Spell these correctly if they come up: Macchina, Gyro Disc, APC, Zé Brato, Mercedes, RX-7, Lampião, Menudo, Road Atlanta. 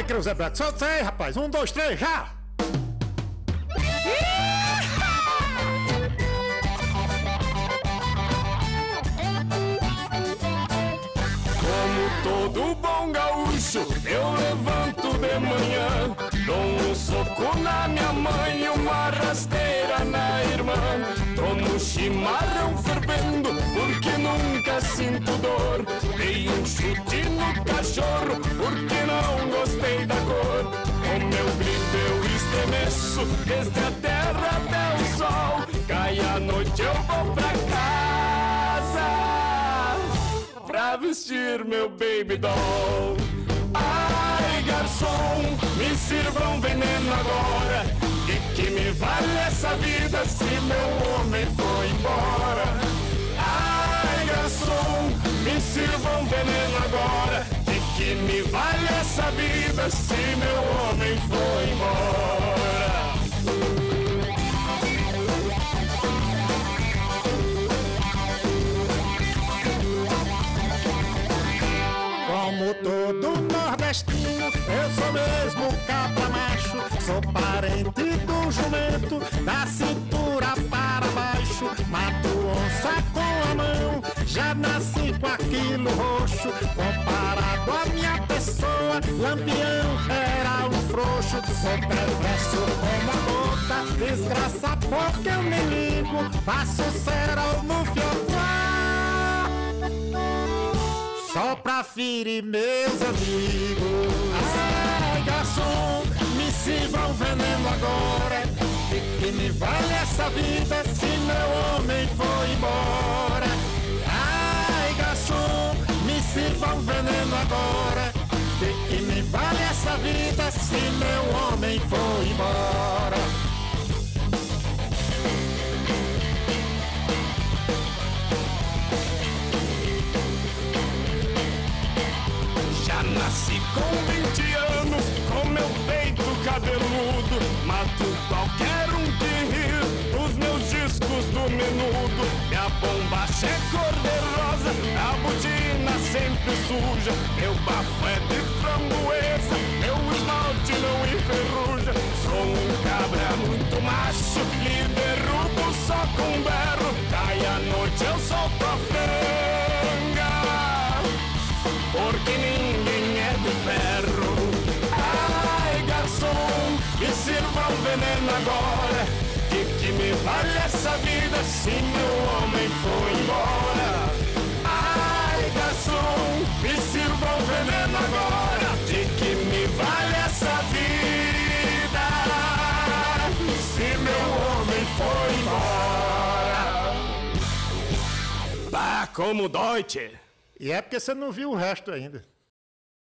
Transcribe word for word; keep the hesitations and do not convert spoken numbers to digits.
vai querer o Zé Brato. Solta aí, rapaz. Um, dois, três, já! Como todo bom gaúcho, eu levanto de manhã, dou um soco na minha mãe e uma rasteira na irmã. Tomo chimarrão fervendo, porque nunca sinto dor. Dei um chute no cachorro, porque não gostei da cor. Com meu grito eu estremeço, desde a terra até o sol. Cai a noite, eu vou pra casa, pra vestir meu baby doll. Ai, garçom, me sirva um veneno agora. E que me vale essa vida se meu homem foi embora? Ai, garçom, me sirva um veneno agora. E que me vale essa vida se meu homem foi embora? Como todo nordestino, eu sou mesmo cabra macho. Sou parente do jumento, da cintura para baixo. Mato onça com a mão, já nasci com aquilo roxo. Comparado à minha pessoa, Lampião era um frouxo. Sou perverso como a gota, desgraça porque eu me ligo. Passo cerol no fiofó, só pra ferir meus amigos. Ai, garçom, me sirva um veneno agora. E que me vale essa vida se meu homem foi embora? Ai, garçom, me sirva um veneno agora. E que me vale essa vida se meu homem foi embora? Nasci com vinte anos, com meu peito cabeludo. Mato qualquer um que ri os meus discos do Menudo. Minha bombacha é cor-de-rosa, a botina sempre suja. Meu bafo é de framboesa, meu esmalte não enferruja. Sou um cabra muito macho, me derrubo só com um berro. Cai a noite, eu sou profanga, porque ninguém de ferro. Ai, garçom, me sirva um veneno agora. Que que me vale essa vida se meu homem foi embora? Ai, garçom, me sirva um veneno agora. De que me vale essa vida se meu homem foi embora? Bah, como dói-te! E é porque você não viu o resto ainda.